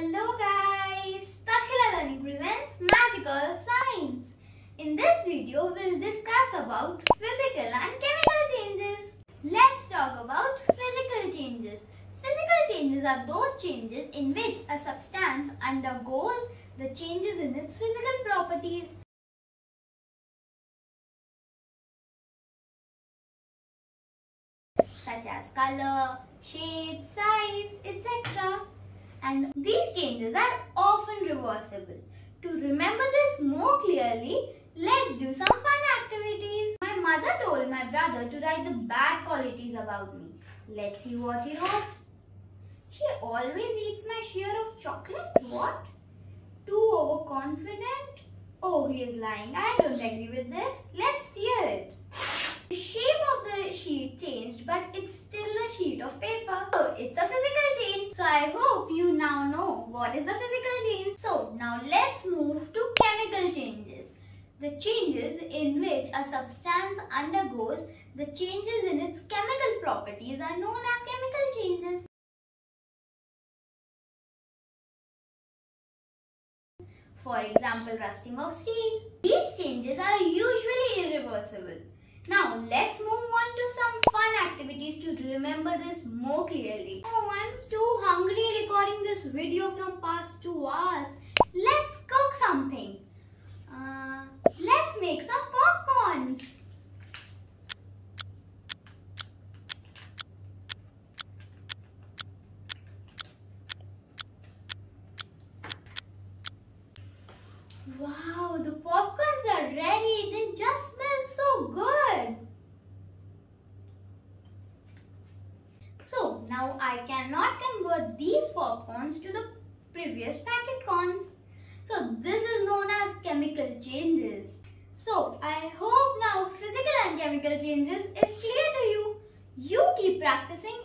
Hello guys, Takshila Learning presents Magical Science. In this video we will discuss about physical and chemical changes. Let's talk about physical changes. Physical changes are those changes in which a substance undergoes the changes in its physical properties. Such as color, shape, size, etc. And these changes are often reversible. To remember this more clearly, let's do some fun activities. My mother told my brother to write the bad qualities about me. Let's see what he wrote. She always eats my share of chocolate. What? Too overconfident? Oh, he is lying. I don't agree with this. Let's steer it. The shape of the sheet changed, but it's still a sheet of paper. So it's a physical change. So I hope you now know what is a physical change. So now let's move to chemical changes. The changes in which a substance undergoes the changes in its chemical properties are known as chemical changes. For example, rusting of steel. These changes are usually irreversible. Now let's move on to some fun activities to remember this more clearly. Oh, I'm too hungry recording this video from past 2 hours. Let's cook something. Let's make some popcorns. Wow, the popcorns are ready. They just smell so good. So now I cannot convert these popcorns to the previous packet corns. So this is known as chemical changes. So I hope now physical and chemical changes is clear to you. You keep practicing